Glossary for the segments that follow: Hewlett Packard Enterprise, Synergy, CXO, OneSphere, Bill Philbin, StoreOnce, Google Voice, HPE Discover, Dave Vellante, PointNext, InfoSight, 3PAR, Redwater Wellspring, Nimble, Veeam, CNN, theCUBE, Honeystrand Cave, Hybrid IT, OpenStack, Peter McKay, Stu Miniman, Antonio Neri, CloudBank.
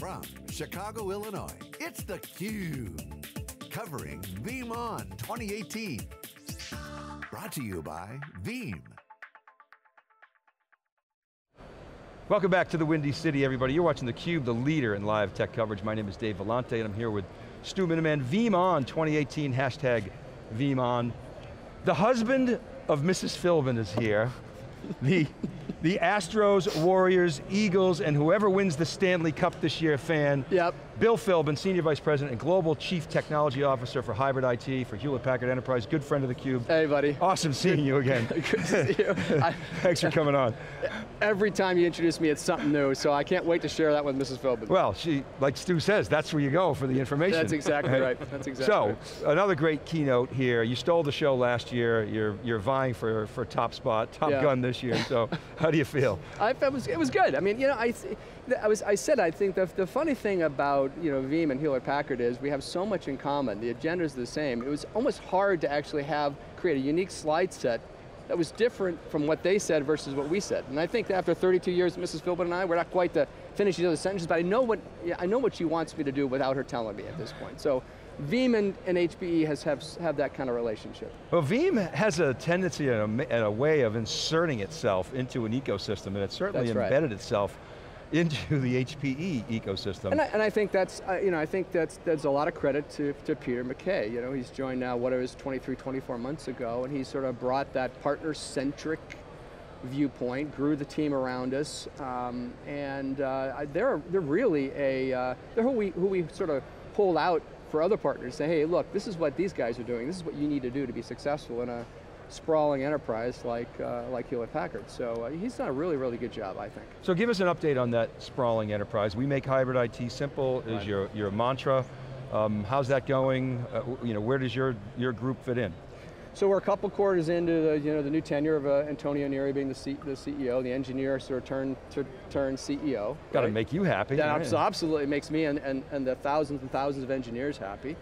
From Chicago, Illinois, it's theCUBE, covering VeeamON 2018. Brought to you by Veeam. Welcome back to the Windy City, everybody. You're watching theCUBE, the leader in live tech coverage. My name is Dave Vellante, and I'm here with Stu Miniman, VeeamON 2018, hashtag VeeamON. The husband of Mrs. Philbin is here. The Astros, Warriors, Eagles, and whoever wins the Stanley Cup this year fan. Yep. Bill Philbin, Senior Vice President and Global Chief Technology Officer for Hybrid IT for Hewlett Packard Enterprise, good friend of theCUBE. Hey buddy. Awesome seeing you again. Good to see you. Thanks for coming on. Every time you introduce me, it's something new, so I can't wait to share that with Mrs. Philbin. Well, she, like Stu says, that's where you go for the information. That's exactly right. That's exactly right. So, another great keynote here. You stole the show last year. You're vying for top spot, top gun this year, so how do you feel? It was good. I mean, you know, I think the funny thing about, you know, Veeam and Hewlett Packard is we have so much in common. The agenda's the same. It was almost hard to actually create a unique slide set that was different from what they said versus what we said. And I think after 32 years, Mrs. Philbin and I, we're not quite to finish each other's sentences, but I know what she wants me to do without her telling me at this point. So Veeam and HPE have that kind of relationship. Well, Veeam has a tendency and a way of inserting itself into an ecosystem, and it certainly embedded itself into the HPE ecosystem. And I think that's, you know, I think that's a lot of credit to Peter McKay. You know, he's joined now, what it was, 23, 24 months ago, and he sort of brought that partner-centric viewpoint, grew the team around us, and they're really they're who we sort of pull out for other partners, say, hey, look, this is what these guys are doing, this is what you need to do to be successful in a sprawling enterprise like Hewlett Packard. So he's done a really, really good job, I think. So give us an update on that sprawling enterprise. We make hybrid IT simple is your mantra. How's that going? You know, where does your group fit in? So we're a couple quarters into the new tenure of Antonio Neri being the CEO, the engineer sort of turned CEO. Got to make you happy. That absolutely makes me and the thousands and thousands of engineers happy.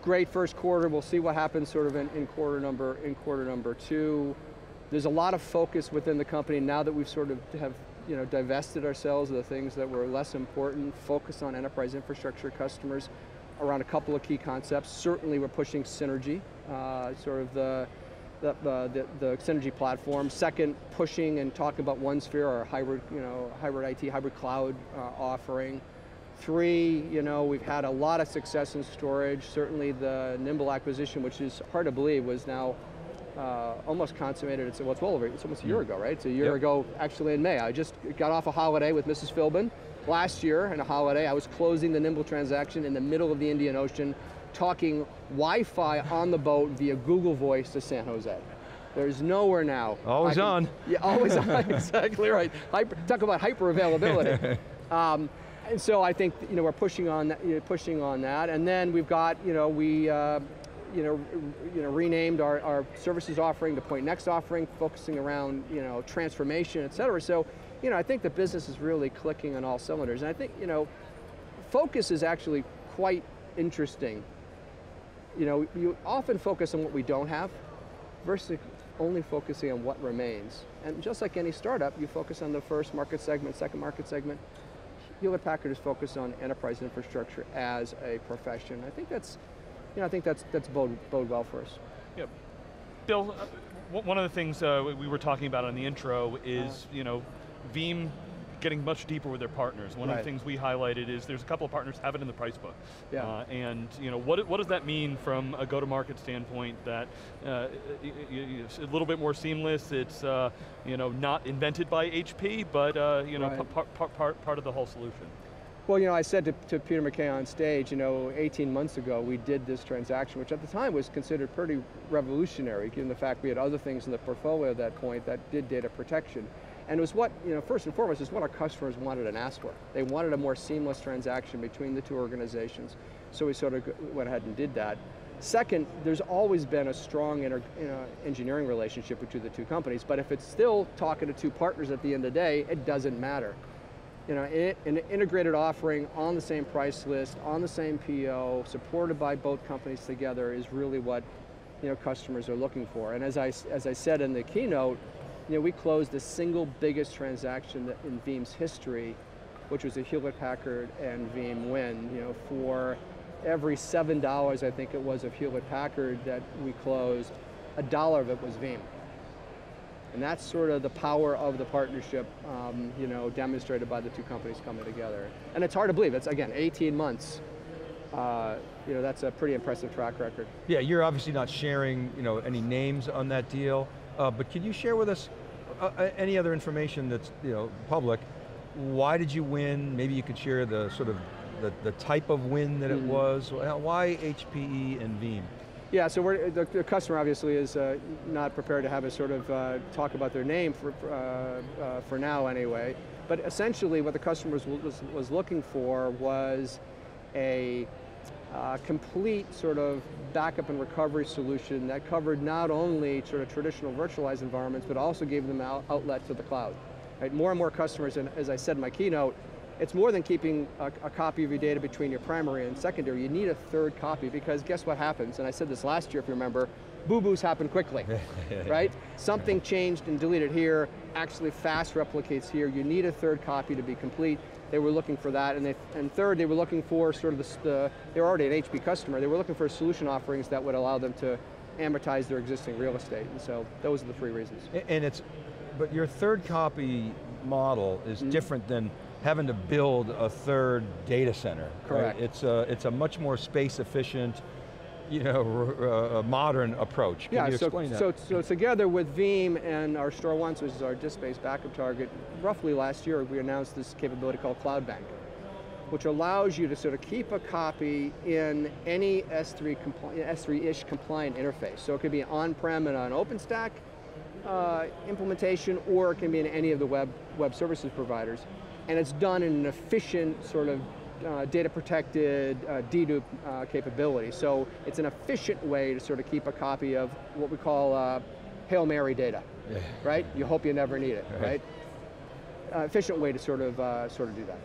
Great first quarter. We'll see what happens sort of in quarter number two. There's a lot of focus within the company now that we've sort of divested ourselves of the things that were less important. Focus on enterprise infrastructure customers around a couple of key concepts. Certainly we're pushing Synergy, sort of the Synergy platform. Second, pushing and talking about OneSphere, our hybrid cloud offering. Three, you know, we've had a lot of success in storage. Certainly the Nimble acquisition, which is hard to believe, was now almost consummated. It's, well, it's well over, it's almost a year ago, right? It's a year ago, actually in May. I just got off a holiday with Mrs. Philbin. Last year, on a holiday, I was closing the Nimble transaction in the middle of the Indian Ocean, talking Wi-Fi on the boat via Google Voice to San Jose. There's nowhere now. Always on. Yeah, always on, exactly right. Talk about hyper availability. And so I think, you know, we're pushing on that, and then we've got, you know, we renamed our services offering, the PointNext offering, focusing around, you know, transformation, et cetera. So, you know, I think the business is really clicking on all cylinders, and I think, you know, focus is actually quite interesting. You know, you often focus on what we don't have versus only focusing on what remains. And just like any startup, you focus on the first market segment, second market segment. Hewlett Packard is focused on enterprise infrastructure as a profession. I think that's, you know, I think that's bode well for us. Yep. Bill, one of the things we were talking about on the intro is, you know, Veeam getting much deeper with their partners. One of the things we highlighted is there's a couple of partners have it in the price book. Yeah. And you know, what does that mean from a go-to-market standpoint? That it's a little bit more seamless. It's you know, not invented by HP, but you know, part of the whole solution. Well, you know, I said to Peter McKay on stage, you know, 18 months ago we did this transaction, which at the time was considered pretty revolutionary, given the fact we had other things in the portfolio at that point that did data protection. And it was what, you know, first and foremost, is what our customers wanted and asked for. They wanted a more seamless transaction between the two organizations, so we sort of went ahead and did that. Second, there's always been a strong engineering relationship between the two companies, but if it's still talking to two partners at the end of the day, it doesn't matter. You know, an integrated offering on the same price list, on the same PO, supported by both companies together is really what, you know, customers are looking for. And as I said in the keynote, you know, we closed the single biggest transaction in Veeam's history which was a Hewlett Packard and Veeam win. You know, for every $7, I think it was, of Hewlett Packard that we closed, $1 of it was Veeam. And that's sort of the power of the partnership, you know, demonstrated by the two companies coming together. And it's hard to believe, it's again, 18 months. You know, that's a pretty impressive track record. Yeah, you're obviously not sharing, you know, any names on that deal, but can you share with us any other information that's, you know, public? Why did you win? Maybe you could share the sort of the type of win that it was. Why HPE and Veeam? Yeah, so we're, the customer obviously is not prepared to have us sort of talk about their name for now anyway. But essentially what the customer was looking for was a complete sort of backup and recovery solution that covered not only sort of traditional virtualized environments, but also gave them outlet to the cloud. Right? More and more customers, and as I said in my keynote, it's more than keeping a copy of your data between your primary and secondary. You need a third copy because guess what happens? And I said this last year, if you remember, boo-boos happen quickly, right? Something changed and deleted here, actually fast replicates here. You need a third copy to be complete. They were looking for that, and third, they were looking for sort of the they were already an HP customer, they were looking for solution offerings that would allow them to amortize their existing real estate, and so those are the three reasons. And it's, but your third copy model is different than having to build a third data center. Correct. Right? It's a much more space efficient, you know, modern approach. Can you explain that? So together with Veeam and our StoreOnce, which is our disk-based backup target, roughly last year we announced this capability called CloudBank, which allows you to sort of keep a copy in any S3-ish compliant interface. So it could be on-prem and on OpenStack implementation, or it can be in any of the web services providers. And it's done in an efficient sort of data protected dedupe capability. So it's an efficient way to sort of keep a copy of what we call Hail Mary data, right? You hope you never need it, right? Efficient way to sort of do that.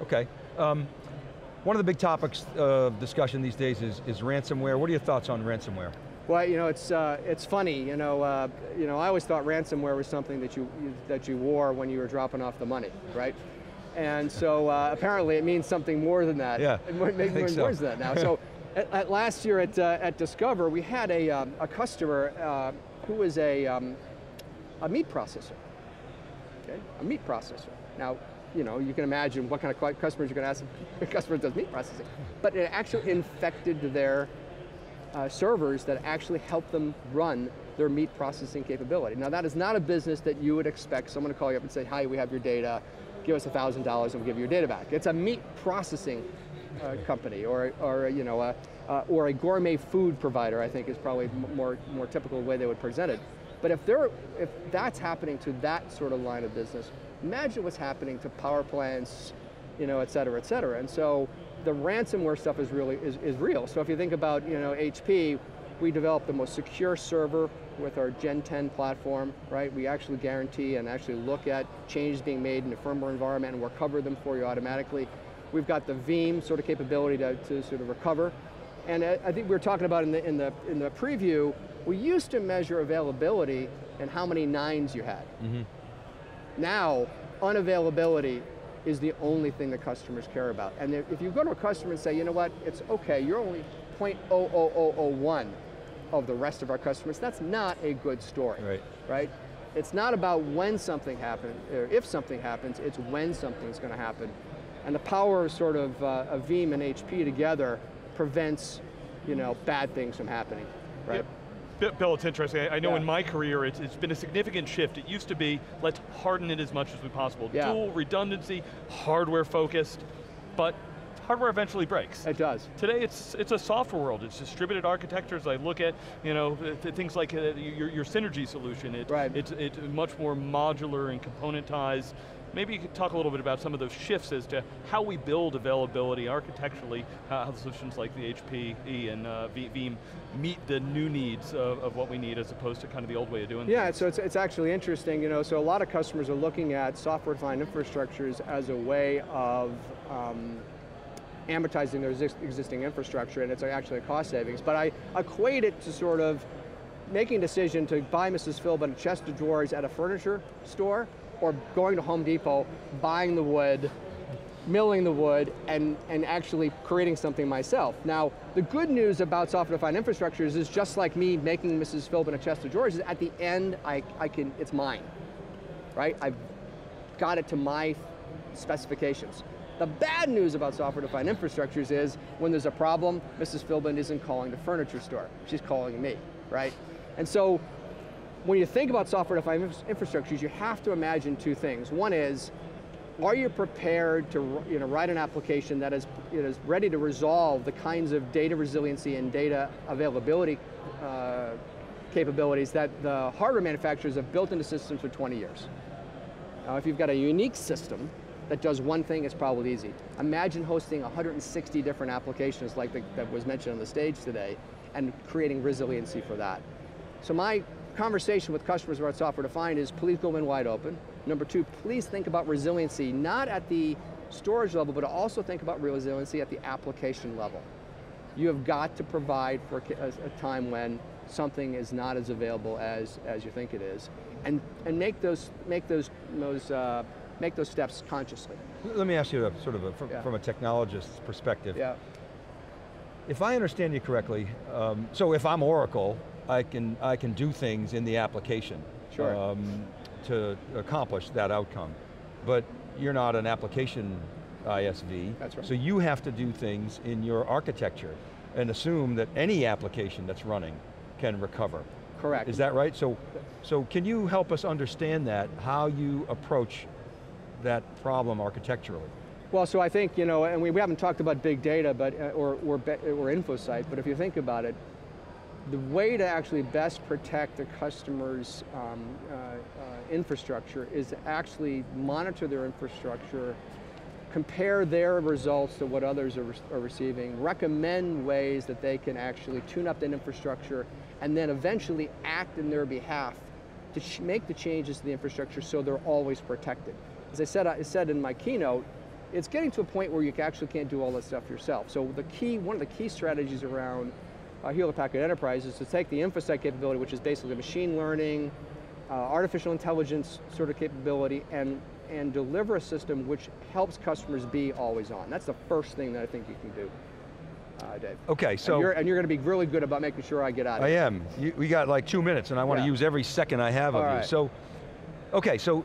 Okay. One of the big topics of discussion these days is ransomware. What are your thoughts on ransomware? Well, you know, it's funny. You know, I always thought ransomware was something that you wore when you were dropping off the money, right? And so apparently it means something more than that. Yeah, it means more than that now. So at last year at Discover, we had a customer who was a meat processor. Okay, a meat processor. Now, you know, you can imagine what kind of customers you're going to ask. A customer does meat processing, but it actually infected their servers that actually help them run their meat processing capability. Now that is not a business that you would expect someone to call you up and say, hi, we have your data, give us $1,000 and we'll give you your data back. It's a meat processing company or you know, or a gourmet food provider, I think is probably more typical way they would present it. But if that's happening to that sort of line of business, imagine what's happening to power plants, you know, et cetera, et cetera. And so, the ransomware stuff is really is real. So if you think about, you know, HP, we developed the most secure server with our Gen 10 platform, right? We actually guarantee and actually look at changes being made in the firmware environment and recover them for you automatically. We've got the Veeam sort of capability to sort of recover. And I think we were talking about in the preview, we used to measure availability and how many 9s you had. Now, unavailability is the only thing that customers care about. And if you go to a customer and say, you know what, it's okay, you're only 0.00001 of the rest of our customers, that's not a good story, right? It's not about when something happens, or if something happens, it's when something's going to happen. And the power of sort of Veeam and HP together prevents, you know, bad things from happening, right? Yep. Bill, it's interesting. I know in my career, it's been a significant shift. It used to be, let's harden it as much as we possible. Yeah. Dual redundancy, hardware focused, but hardware eventually breaks. It does. Today, it's a software world. It's distributed architectures. I look at, you know, things like your Synergy solution. It's much more modular and componentized. Maybe you could talk a little bit about some of those shifts as to how we build availability architecturally, how solutions like the HPE and Veeam meet the new needs of what we need as opposed to kind of the old way of doing things. Yeah, so it's actually interesting, you know, so a lot of customers are looking at software-defined infrastructures as a way of amortizing their existing infrastructure, and it's actually a cost savings, but I equate it to sort of making a decision to buy Mrs. Philbin a chest of drawers at a furniture store, or going to Home Depot, buying the wood, milling the wood and actually creating something myself. Now, the good news about software-defined infrastructures is just like me making Mrs. Philbin a chest of drawers, is at the end, it's mine, right? I've got it to my specifications. The bad news about software-defined infrastructures is when there's a problem, Mrs. Philbin isn't calling the furniture store, she's calling me, right? And so, when you think about software-defined infrastructures, you have to imagine two things. One is, are you prepared to write an application that is ready to resolve the kinds of data resiliency and data availability capabilities that the hardware manufacturers have built into systems for 20 years? Now, if you've got a unique system that does one thing, it's probably easy. Imagine hosting 160 different applications like that was mentioned on the stage today and creating resiliency for that. So my conversation with customers about software-defined is, please go in wide open. Number two, please think about resiliency, not at the storage level, but also think about resiliency at the application level. You have got to provide for a time when something is not as available as you think it is, and make those steps consciously. Let me ask you from a technologist's perspective. Yeah. If I understand you correctly, so if I'm Oracle, I can do things in the application. Sure. To accomplish that outcome. But you're not an application ISV. That's right. So you have to do things in your architecture and assume that any application that's running can recover. Correct. Is that right? So can you help us understand that, how you approach that problem architecturally? Well, so I think, and we haven't talked about big data, but or InfoSight, but if you think about it, the way to actually best protect the customer's infrastructure is to actually monitor their infrastructure, compare their results to what others are receiving, recommend ways that they can actually tune up that infrastructure, and then eventually act in their behalf to make the changes to the infrastructure so they're always protected. As I said in my keynote, it's getting to a point where you actually can't do all that stuff yourself. So one of the key strategies around Hewlett Packard Enterprise is to take the InfoSight capability, which is basically machine learning, artificial intelligence sort of capability, and deliver a system which helps customers be always on. That's the first thing that I think you can do, Dave. Okay, so. And you're going to be really good about making sure I get out of it. I am. We got like 2 minutes, and I want to use every second I have of you. So, okay, so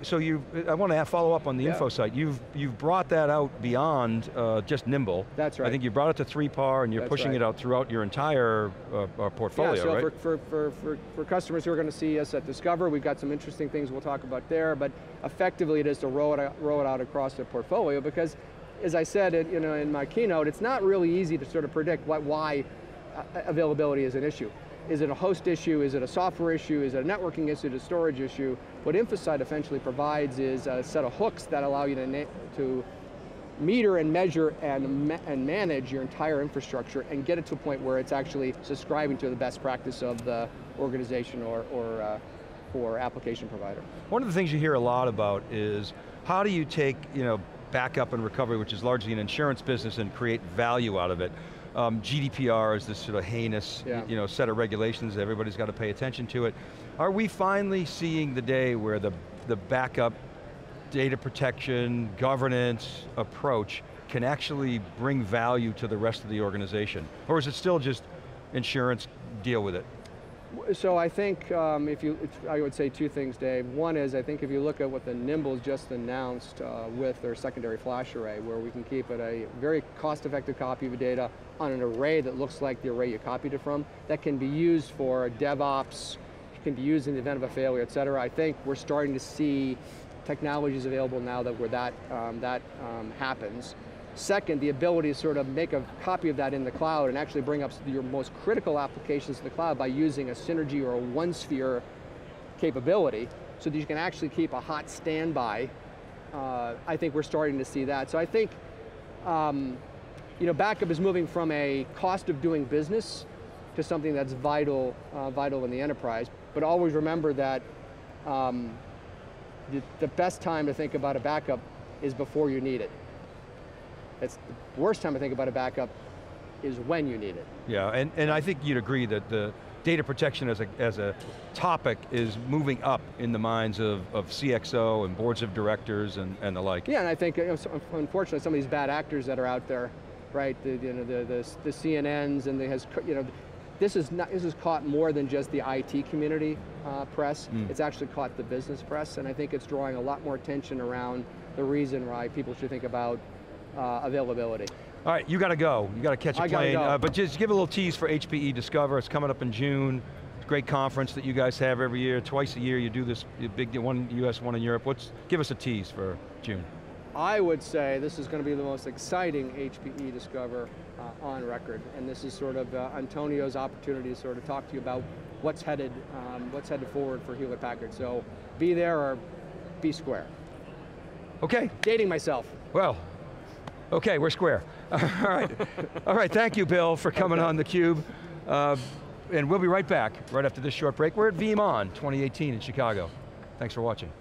I want to follow up on the InfoSight. You've brought that out beyond just Nimble. That's right. I think you brought it to 3PAR, and you're pushing it out throughout your entire portfolio, right? Yeah, so for customers who are going to see us at Discover, we've got some interesting things we'll talk about there, but effectively it is to roll it out across the portfolio, because as I said in my keynote, it's not really easy to sort of predict why availability is an issue. Is it a host issue? Is it a software issue? Is it a networking issue? Is it a storage issue? What InfoSight eventually provides is a set of hooks that allow you to meter and measure and manage your entire infrastructure and get it to a point where it's actually subscribing to the best practice of the organization or application provider. One of the things you hear a lot about is how do you take backup and recovery, which is largely an insurance business, and create value out of it. GDPR is this sort of heinous set of regulations, everybody's got to pay attention to it. Are we finally seeing the day where the backup, data protection, governance approach can actually bring value to the rest of the organization? Or is it still just insurance, deal with it? So I think I would say two things, Dave. One is, I think if you look at what the Nimble's just announced with their secondary flash array, where we can keep a very cost-effective copy of data on an array that looks like the array you copied it from, that can be used for DevOps, can be used in the event of a failure, et cetera. I think we're starting to see technologies available now that happens. Second, the ability to sort of make a copy of that in the cloud and actually bring up your most critical applications to the cloud by using a Synergy or a OneSphere capability so that you can actually keep a hot standby. I think we're starting to see that. So I think backup is moving from a cost of doing business to something that's vital in the enterprise. But always remember that the best time to think about a backup is before you need it. It's the worst time to think about a backup is when you need it. Yeah, and I think you'd agree that the data protection as a topic is moving up in the minds of CXO and boards of directors and the like. Yeah, and I think, you know, unfortunately, some of these bad actors that are out there, right? The CNNs and this is caught more than just the IT community press. Mm. It's actually caught the business press, and I think it's drawing a lot more attention around the reason why people should think about availability. All right, you got to go. You got to catch a plane. But just give a little tease for HPE Discover. It's coming up in June. It's a great conference that you guys have every year. Twice a year you do this big, one US, one in Europe. Give us a tease for June. I would say this is going to be the most exciting HPE Discover on record, and this is sort of Antonio's opportunity to sort of talk to you about what's headed forward for Hewlett Packard. So be there or be square. Okay. Dating myself. Well, okay, we're square. All right. Thank you, Bill, for coming on theCUBE, and we'll be right back right after this short break. We're at VeeamON 2018 in Chicago. Thanks for watching.